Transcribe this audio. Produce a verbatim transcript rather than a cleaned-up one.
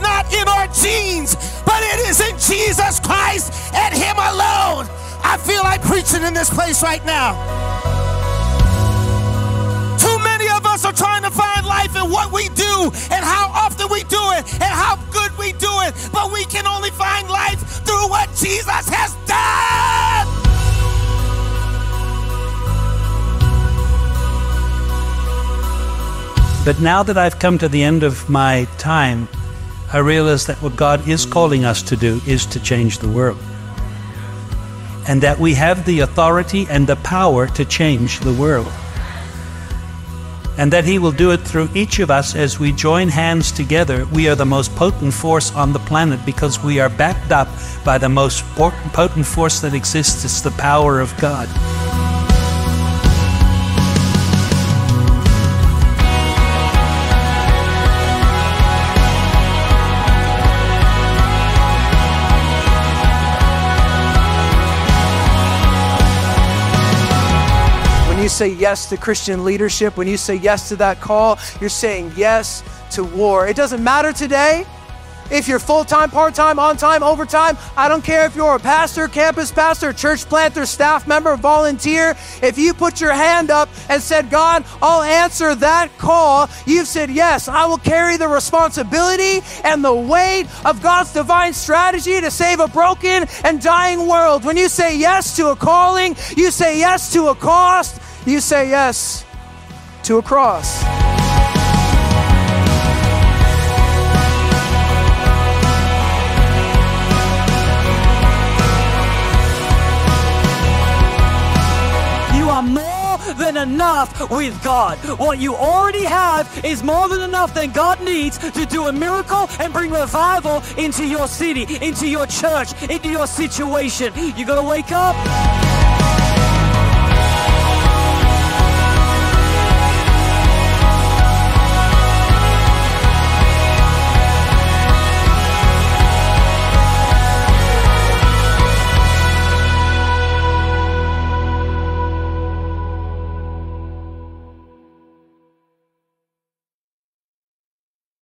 is not in our genes, but it is in Jesus Christ and Him alone. I feel like preaching in this place right now. Too many of us are trying to find life in what we do and how often we do it and how good we do it, but we can only find life through what Jesus has done. But now that I've come to the end of my time, I realize that what God is calling us to do is to change the world. And that we have the authority and the power to change the world. And that He will do it through each of us as we join hands together. We are the most potent force on the planet because we are backed up by the most potent force that exists. It's the power of God. When you say yes to Christian leadership, when you say yes to that call, you're saying yes to war. It doesn't matter today if you're full-time, part-time, on-time, overtime. I don't care if you're a pastor, campus pastor, church planter, staff member, volunteer. If you put your hand up and said, God, I'll answer that call, you've said, yes, I will carry the responsibility and the weight of God's divine strategy to save a broken and dying world. When you say yes to a calling, you say yes to a cost. You say yes to a cross. You are more than enough with God. What you already have is more than enough than God needs to do a miracle and bring revival into your city, into your church, into your situation. You gotta wake up.